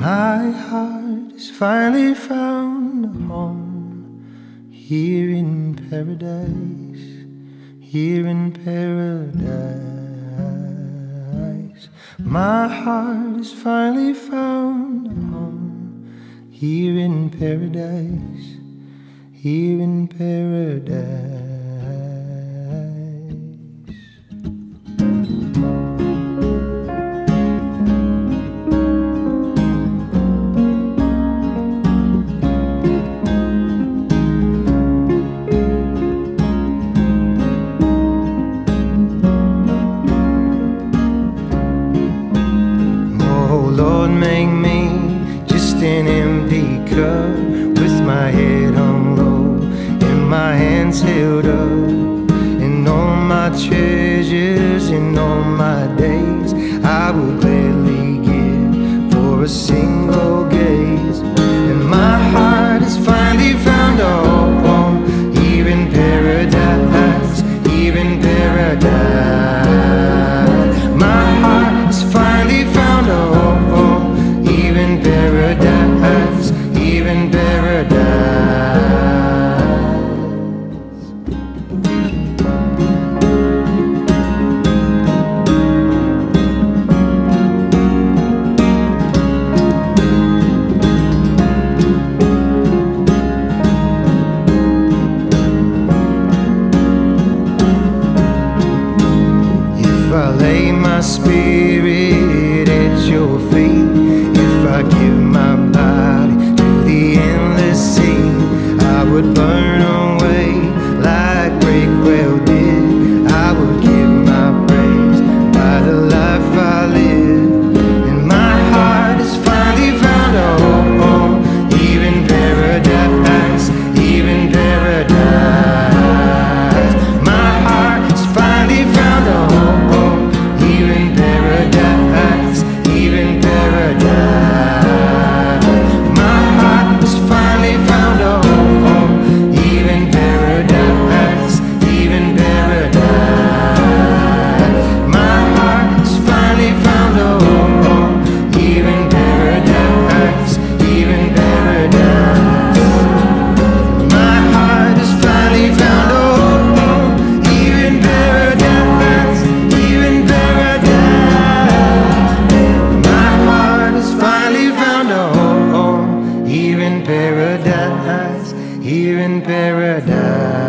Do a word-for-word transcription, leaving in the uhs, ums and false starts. My heart has finally found a home here in paradise, here in paradise. My heart has finally found a home here in paradise, here in paradise. Lord, make me just an empty cup, with my head hung low and my hands held up, and all my treasures and all my days I will gladly give for a single gaze. And my heart has finally found a home here in paradise, here in paradise. My heart has finally found a home in paradise, even paradise. If I lay my spirit at your feet, I give my body to the endless sea, I would burn away like Breakwell did. I would give my praise by the life I live. And my heart has finally found a home here in paradise, here in paradise. My heart has finally found a home here in paradise, here in paradise. Here in paradise, here in paradise.